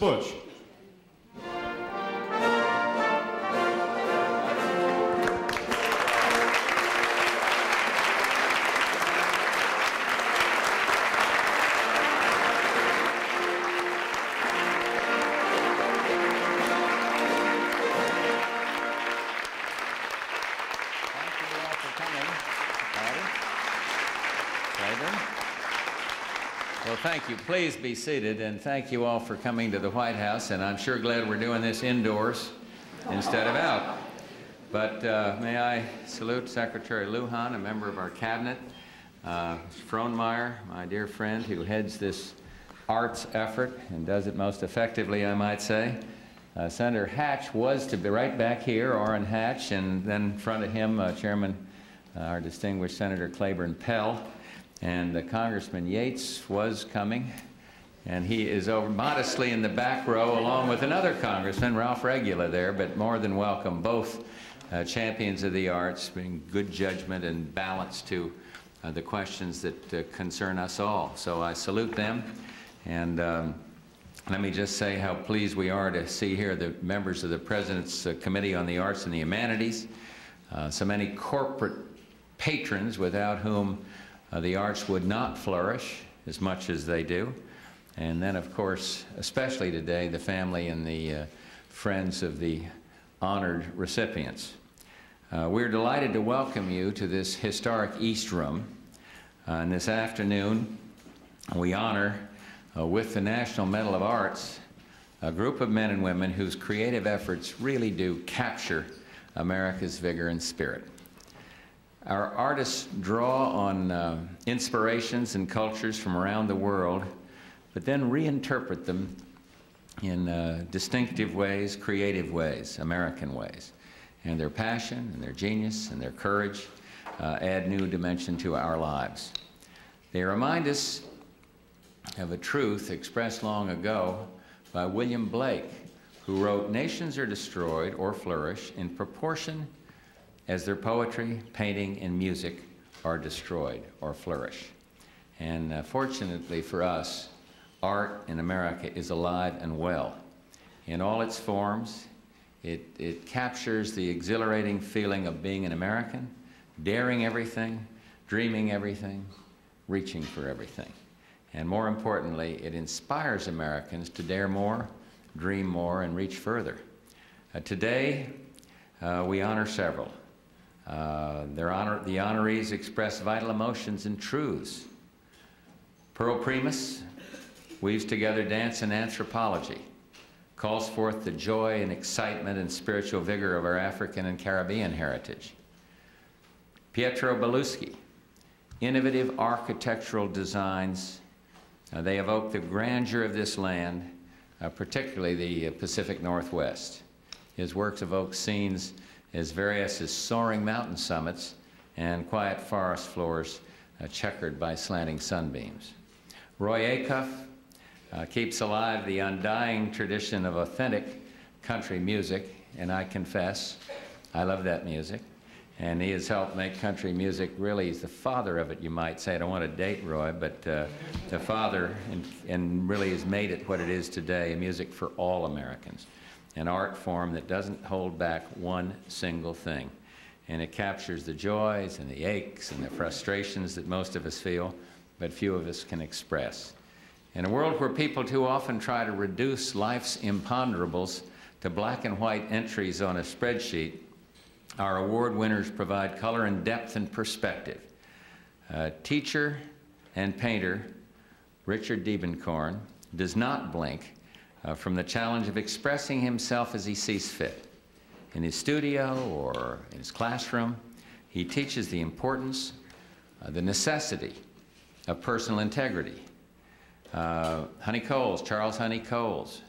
Bush. Thank you. Please be seated, and thank you all for coming to the White House, and I'm sure glad we're doing this indoors instead of out. But may I salute Secretary Lujan, a member of our cabinet, Frohnmayer, my dear friend who heads this arts effort and does it most effectively, I might say. Senator Hatch was to be right back here, Orrin Hatch, and then in front of him, Chairman, our distinguished Senator Claiborne Pell. And Congressman Yates was coming, and he is over modestly in the back row along with another congressman, Ralph Regula, there, but more than welcome, both champions of the arts, bringing good judgment and balance to the questions that concern us all. So I salute them, and let me just say how pleased we are to see here the members of the President's Committee on the Arts and the Humanities, so many corporate patrons without whom the arts would not flourish as much as they do. And then, of course, especially today, the family and the friends of the honored recipients. We're delighted to welcome you to this historic East Room. And this afternoon, we honor, with the National Medal of Arts, a group of men and women whose creative efforts really do capture America's vigor and spirit. Our artists draw on inspirations and cultures from around the world, but then reinterpret them in distinctive ways, creative ways, American ways. And their passion, and their genius, and their courage add new dimension to our lives. They remind us of a truth expressed long ago by William Blake, who wrote, "Nations are destroyed or flourish in proportion as their poetry, painting, and music are destroyed or flourish." And fortunately for us, art in America is alive and well. In all its forms, it captures the exhilarating feeling of being an American, daring everything, dreaming everything, reaching for everything. And more importantly, it inspires Americans to dare more, dream more, and reach further. Today, we honor several. The honorees express vital emotions and truths. Pearl Primus weaves together dance and anthropology, calls forth the joy and excitement and spiritual vigor of our African and Caribbean heritage. Pietro Belluschi, innovative architectural designs. They evoke the grandeur of this land, particularly the Pacific Northwest. His works evoke scenes as various as soaring mountain summits and quiet forest floors checkered by slanting sunbeams. Roy Acuff keeps alive the undying tradition of authentic country music, and I confess, I love that music, and he has helped make country music really, he's the father of it, you might say. I don't want to date Roy, but the father, and really has made it what it is today, music for all Americans. An art form that doesn't hold back one single thing. And it captures the joys and the aches and the frustrations that most of us feel, but few of us can express. In a world where people too often try to reduce life's imponderables to black and white entries on a spreadsheet, our award winners provide color and depth and perspective. Teacher and painter Richard Diebenkorn does not blink from the challenge of expressing himself as he sees fit. In his studio or in his classroom, he teaches the importance, the necessity of personal integrity. Honi Coles, Charles Honi Coles,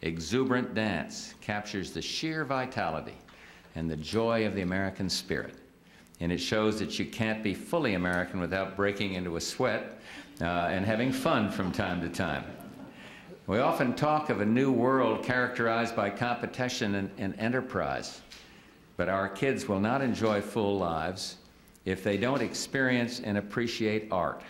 exuberant dance captures the sheer vitality and the joy of the American spirit. And it shows that you can't be fully American without breaking into a sweat and having fun from time to time. We often talk of a new world characterized by competition and enterprise, but our kids will not enjoy full lives if they don't experience and appreciate art.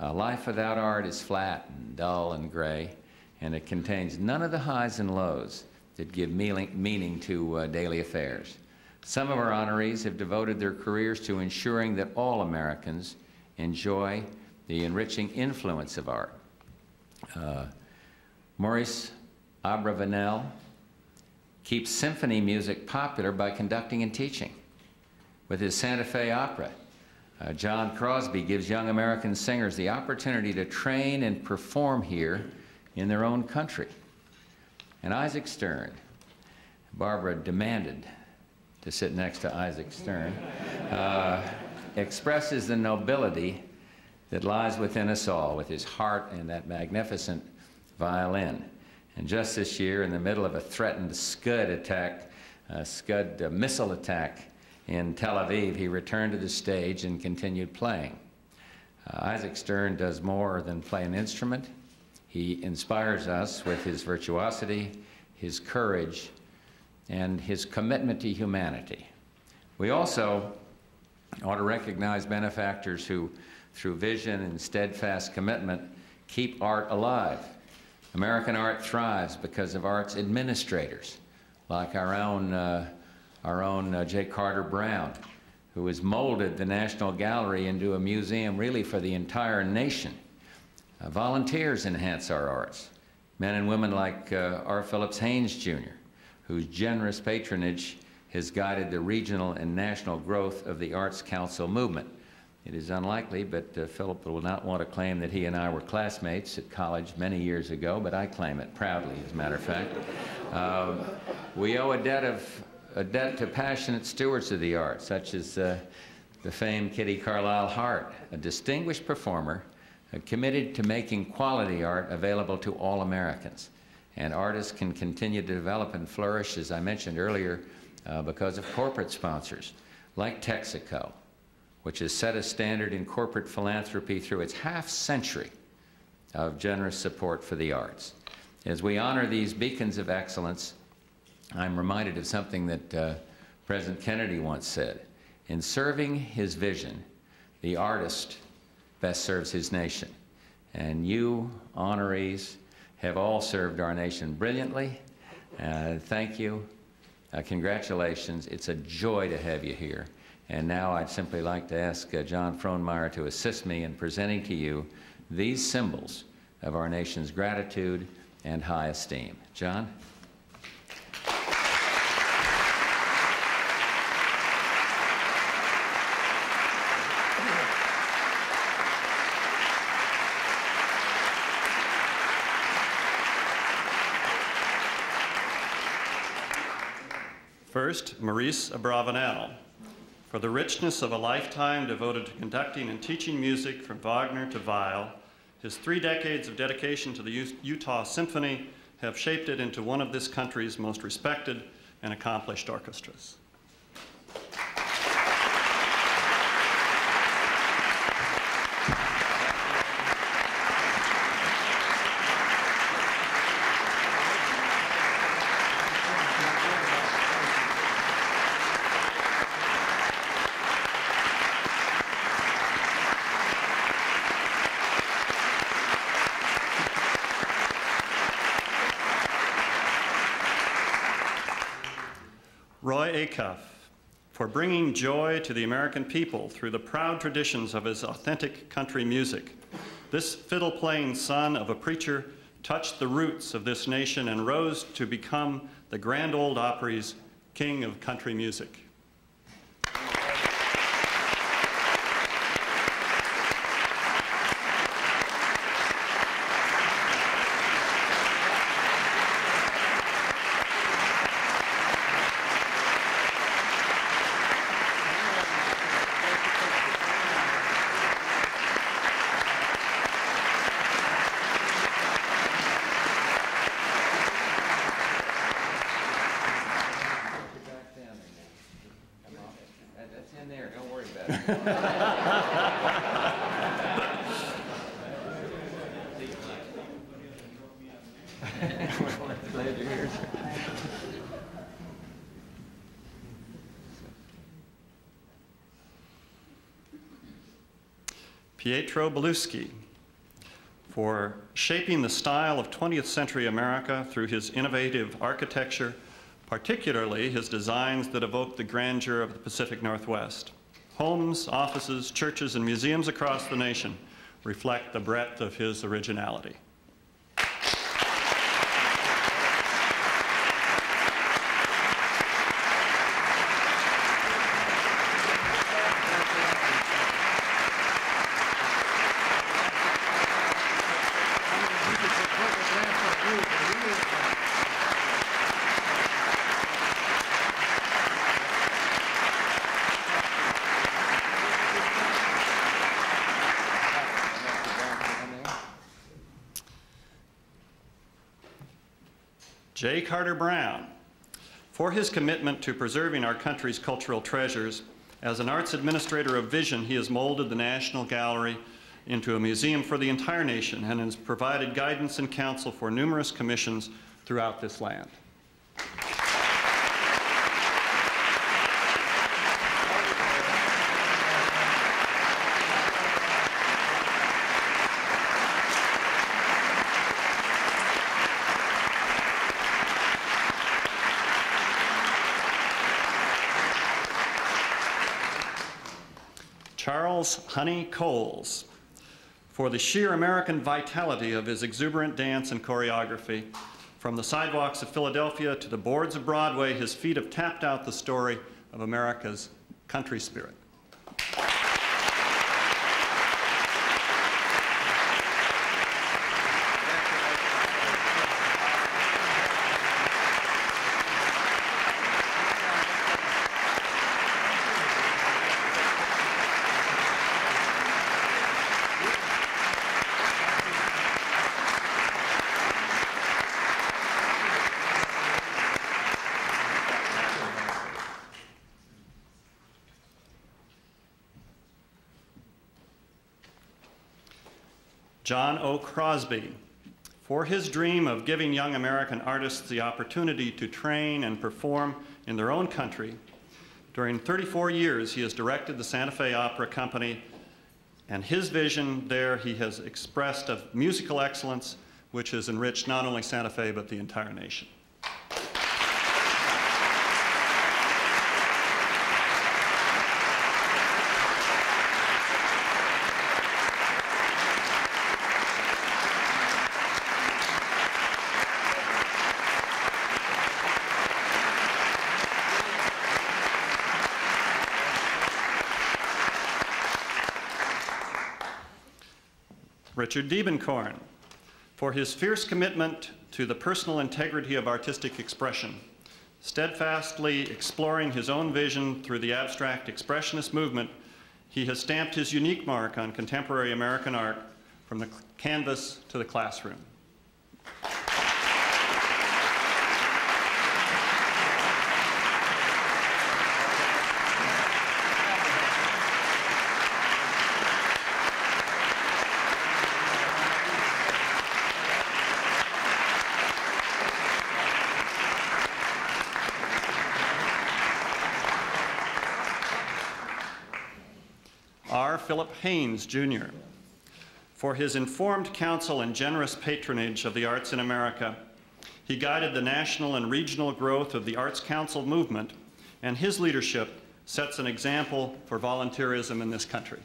Life without art is flat and dull and gray, and it contains none of the highs and lows that give meaning to daily affairs. Some of our honorees have devoted their careers to ensuring that all Americans enjoy the enriching influence of art. Maurice Abravanel keeps symphony music popular by conducting and teaching. With his Santa Fe Opera, John Crosby gives young American singers the opportunity to train and perform here in their own country. And Isaac Stern, Barbara demanded to sit next to Isaac Stern, expresses the nobility that lies within us all with his heart and that magnificent violin. And just this year, in the middle of a threatened Scud attack, missile attack in Tel Aviv, he returned to the stage and continued playing. Isaac Stern does more than play an instrument. He inspires us with his virtuosity, his courage, and his commitment to humanity. We also ought to recognize benefactors who, through vision and steadfast commitment, keep art alive. American art thrives because of arts administrators, like our own J. Carter Brown, who has molded the National Gallery into a museum really for the entire nation. Volunteers enhance our arts. Men and women like R. Phillips Haynes, Jr., whose generous patronage has guided the regional and national growth of the Arts Council movement. It is unlikely, but Philip will not want to claim that he and I were classmates at college many years ago, but I claim it proudly, as a matter of fact. We owe a debt to passionate stewards of the arts, such as the famed Kitty Carlisle Hart, a distinguished performer committed to making quality art available to all Americans. And artists can continue to develop and flourish, as I mentioned earlier, because of corporate sponsors, like Texaco, which has set a standard in corporate philanthropy through its half-century of generous support for the arts. As we honor these beacons of excellence, I'm reminded of something that President Kennedy once said. In serving his vision, the artist best serves his nation. And you, honorees, have all served our nation brilliantly. Thank you. Congratulations. It's a joy to have you here. And now I'd simply like to ask John Frohnmayer to assist me in presenting to you these symbols of our nation's gratitude and high esteem. John? First, Maurice Abravanel. For the richness of a lifetime devoted to conducting and teaching music from Wagner to Weill, his 3 decades of dedication to the Utah Symphony have shaped it into one of this country's most respected and accomplished orchestras. Roy Acuff, for bringing joy to the American people through the proud traditions of his authentic country music. This fiddle-playing son of a preacher touched the roots of this nation and rose to become the Grand Ole Opry's king of country music. Pietro Belluschi, for shaping the style of 20th century America through his innovative architecture, particularly his designs that evoke the grandeur of the Pacific Northwest. Homes, offices, churches, and museums across the nation reflect the breadth of his originality. J. Carter Brown, for his commitment to preserving our country's cultural treasures, as an arts administrator of vision, he has molded the National Gallery into a museum for the entire nation and has provided guidance and counsel for numerous commissions throughout this land. Honi Coles, for the sheer American vitality of his exuberant dance and choreography. From the sidewalks of Philadelphia to the boards of Broadway, his feet have tapped out the story of America's country spirit. John O. Crosby, for his dream of giving young American artists the opportunity to train and perform in their own country. During 34 years, he has directed the Santa Fe Opera Company, and his vision there he has expressed of musical excellence, which has enriched not only Santa Fe, but the entire nation. Richard Diebenkorn, for his fierce commitment to the personal integrity of artistic expression, steadfastly exploring his own vision through the abstract expressionist movement, he has stamped his unique mark on contemporary American art from the canvas to the classroom. R. Phillips Haynes, Jr., for his informed counsel and generous patronage of the arts in America. He guided the national and regional growth of the Arts Council movement, and his leadership sets an example for volunteerism in this country.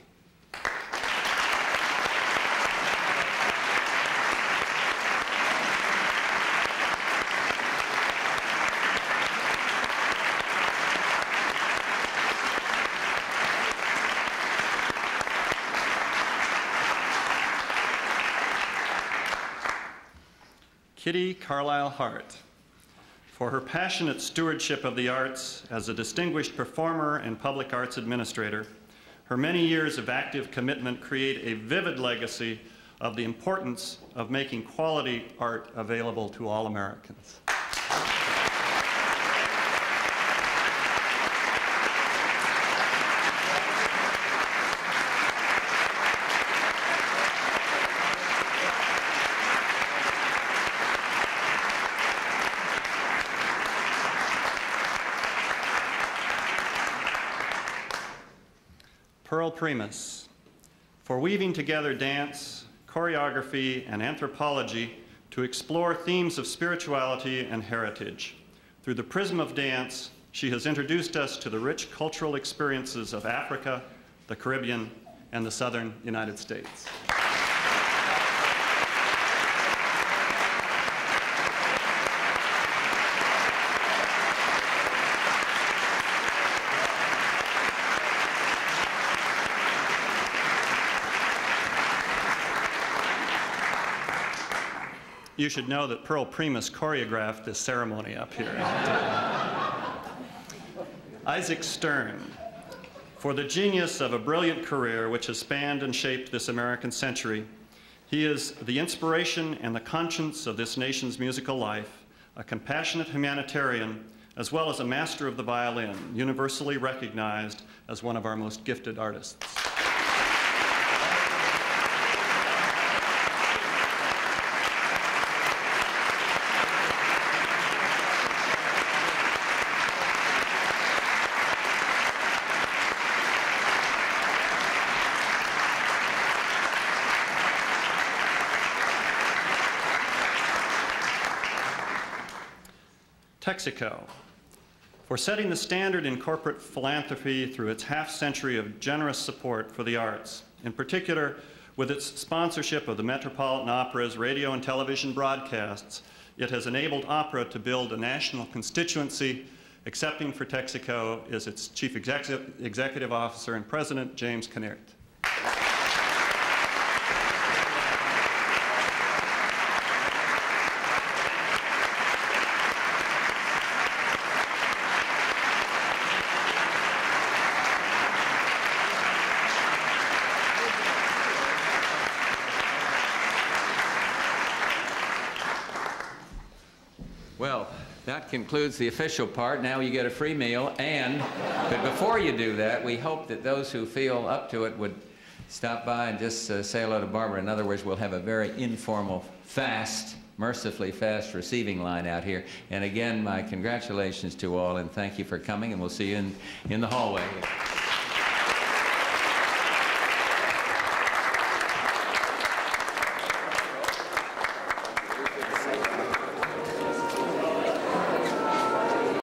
Kitty Carlisle Hart, for her passionate stewardship of the arts as a distinguished performer and public arts administrator. Her many years of active commitment create a vivid legacy of the importance of making quality art available to all Americans. Pearl Primus, for weaving together dance, choreography, and anthropology to explore themes of spirituality and heritage. Through the prism of dance, she has introduced us to the rich cultural experiences of Africa, the Caribbean, and the southern United States. You should know that Pearl Primus choreographed this ceremony up here. Isaac Stern, for the genius of a brilliant career which has spanned and shaped this American century, he is the inspiration and the conscience of this nation's musical life, a compassionate humanitarian, as well as a master of the violin, universally recognized as one of our most gifted artists. Texaco, for setting the standard in corporate philanthropy through its half-century of generous support for the arts, in particular with its sponsorship of the Metropolitan Opera's radio and television broadcasts. It has enabled opera to build a national constituency. Accepting for Texaco is its Chief Executive Officer and President, James Kinnear. Concludes the official part. Now you get a free meal, and but before you do that, we hope that those who feel up to it would stop by and just say hello to Barbara. In other words, we'll have a very informal, fast, mercifully fast receiving line out here. And again, my congratulations to all, and thank you for coming, and we'll see you in the hallway.